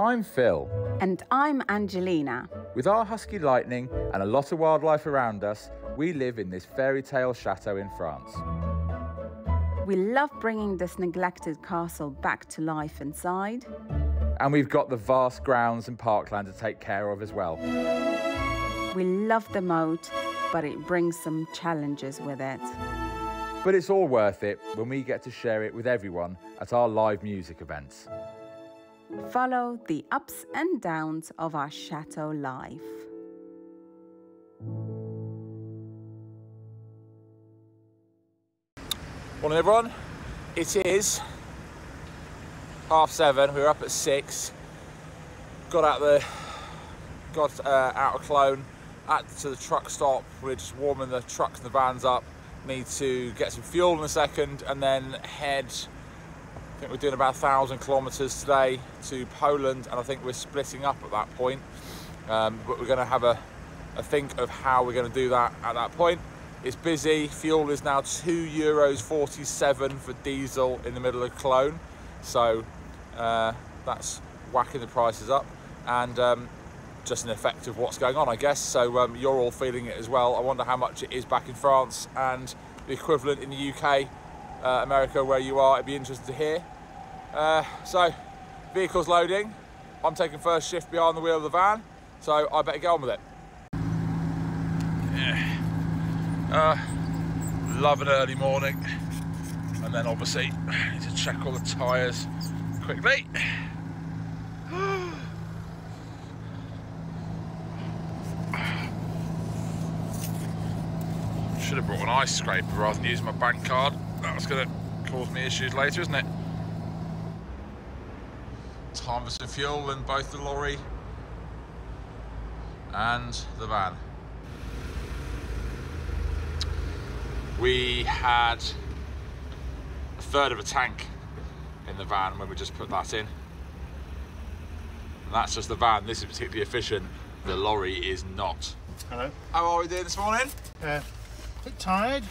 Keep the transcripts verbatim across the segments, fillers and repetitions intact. I'm Phil. And I'm Angelina. With our husky Lightning and a lot of wildlife around us, we live in this fairy tale chateau in France. We love bringing this neglected castle back to life inside. And we've got the vast grounds and parkland to take care of as well. We love the moat, but it brings some challenges with it. But it's all worth it when we get to share it with everyone at our live music events. Follow the ups and downs of our chateau life. Morning everyone, it is half seven, we were up at six, got out the, got uh, out of Cologne, at to the truck stop. We're just warming the trucks and the vans up, need to get some fuel in a second and then head, I think we're doing about a thousand kilometres today to Poland, and I think we're splitting up at that point, um, but we're going to have a, a think of how we're going to do that at that point. It's busy. Fuel is now two euros forty-seven for diesel in the middle of Cologne, so uh, that's whacking the prices up, and um, just an effect of what's going on, I guess. So um, you're all feeling it as well. I wonder how much it is back in France and the equivalent in the U K, uh, America, where you are. It'd be interesting to hear. Uh, so vehicles loading. I'm taking first shift behind the wheel of the van, so I better get on with it. Yeah. Uh, love an early morning, and then obviously I need to check all the tyres quickly. Should have brought an ice scraper rather than using my bank card. That was going to cause me issues later, isn't it? Time for some fuel in both the lorry and the van. We had a third of a tank in the van when we just put that in. And that's just the van. This is particularly efficient. The lorry is not. Hello. How are we doing this morning? Uh, a bit tired.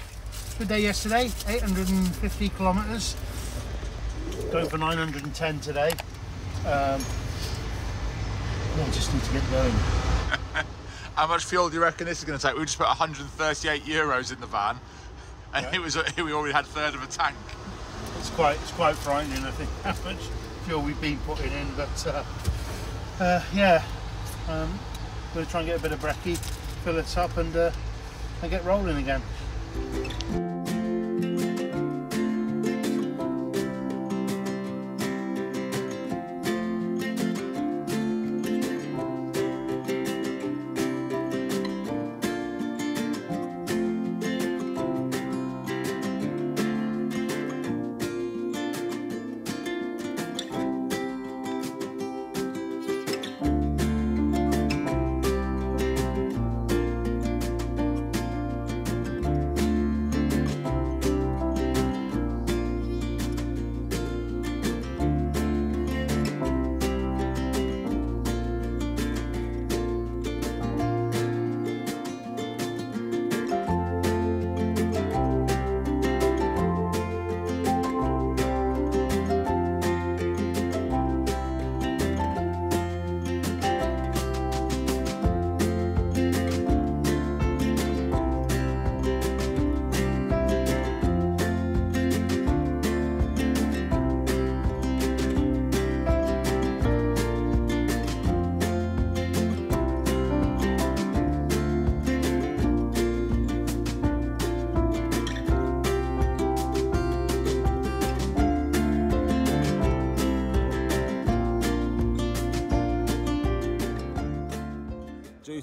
Good day yesterday, eight hundred fifty kilometres. Going for nine hundred and ten today. Um, I just need to get going. How much fuel do you reckon this is going to take? We just put one hundred thirty-eight euros in the van. And yeah. it was a, we already had a third of a tank. It's quite it's quite frightening, I think, how much fuel we've been putting in. But uh, uh, yeah, um, we're gonna try and get a bit of brekkie, fill it up, and uh, and get rolling again.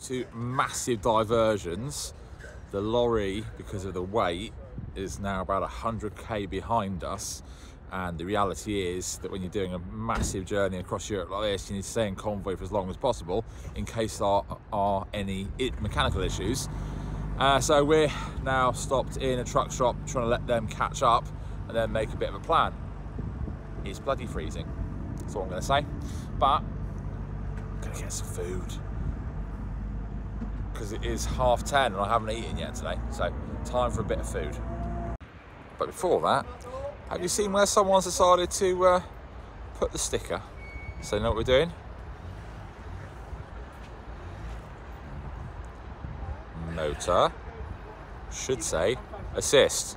To massive diversions, the lorry, because of the weight, is now about one hundred K behind us, and the reality is that when you're doing a massive journey across Europe like this, you need to stay in convoy for as long as possible in case there are, are any mechanical issues. Uh, so we're now stopped in a truck shop trying to let them catch up and then make a bit of a plan. It's bloody freezing, that's all I'm going to say, but I'm going to get some food. Because it is half ten and I haven't eaten yet today, so time for a bit of food. But before that, have you seen where someone's decided to uh, put the sticker? So you know what we're doing? nota should say assist.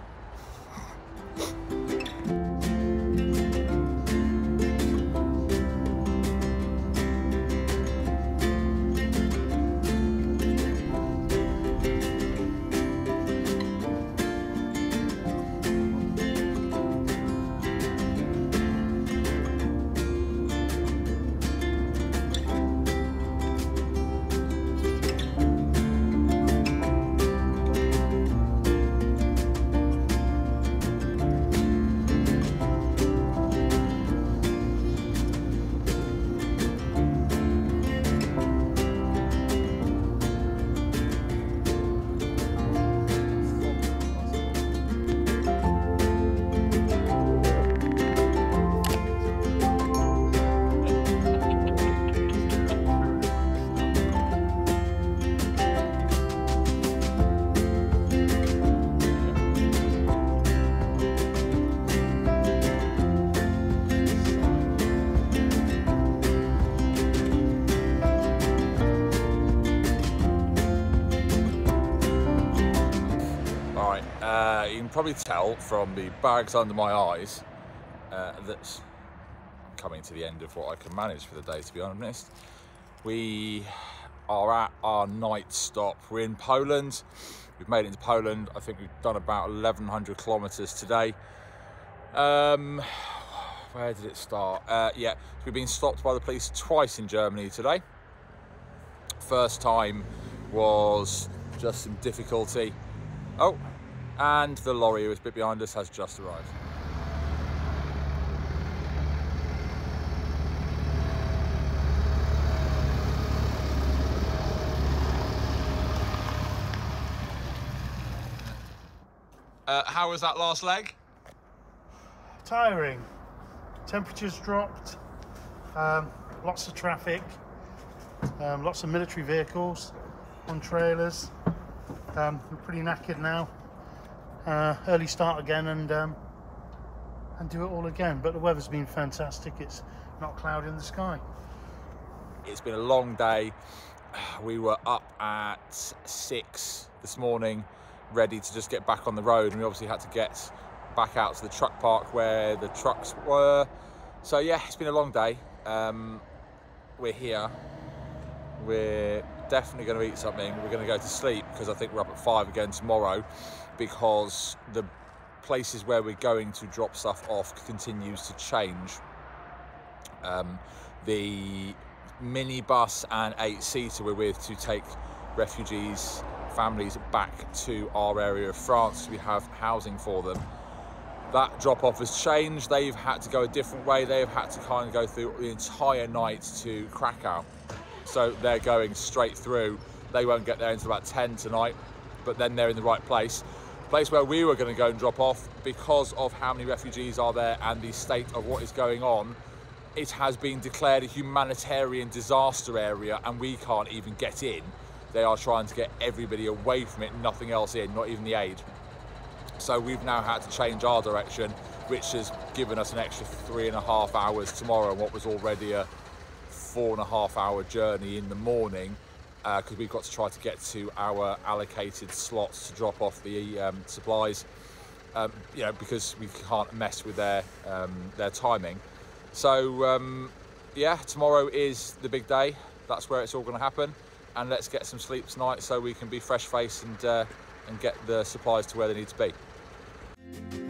Uh, you can probably tell from the bags under my eyes uh, that's coming to the end of what I can manage for the day, to be honest. We are at our night stop. We're in Poland. We've made it into Poland. I think we've done about eleven hundred kilometers today. Um, where did it start? Uh, yeah, we've been stopped by the police twice in Germany today. First time was just some difficulty. Oh. And the lorry who was a bit behind us has just arrived. Uh, how was that last leg? Tiring. Temperatures dropped, um, lots of traffic, um, lots of military vehicles on trailers. Um, we're pretty knackered now. Uh, early start again and um, and do it all again, but the weather's been fantastic. It's not cloudy in the sky. It's been a long day. We were up at six this morning, ready to just get back on the road, and we obviously had to get back out to the truck park where the trucks were. So yeah, it's been a long day. Um, we're here. We're definitely going to eat something. We're going to go to sleep because I think we're up at five again tomorrow, because the places where we're going to drop stuff off continues to change. Um, the minibus and eight-seater we're with to take refugees, families back to our area of France. We have housing for them. That drop-off has changed. They've had to go a different way. They've had to kind of go through the entire night to Krakow. So they're going straight through. They won't get there until about ten tonight, but then they're in the right place. Place where we were going to go and drop off, because of how many refugees are there and the state of what is going on, it has been declared a humanitarian disaster area and we can't even get in. They are trying to get everybody away from it, nothing else in, not even the aid. So we've now had to change our direction, which has given us an extra three and a half hours tomorrow, what was already a four and a half hour journey in the morning, because uh, we've got to try to get to our allocated slots to drop off the um, supplies, um, you know, because we can't mess with their um, their timing. So um, yeah, tomorrow is the big day. That's where it's all going to happen, and let's get some sleep tonight so we can be fresh-faced and uh, and get the supplies to where they need to be.